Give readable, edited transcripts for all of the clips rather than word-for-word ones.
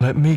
Let me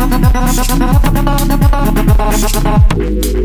go.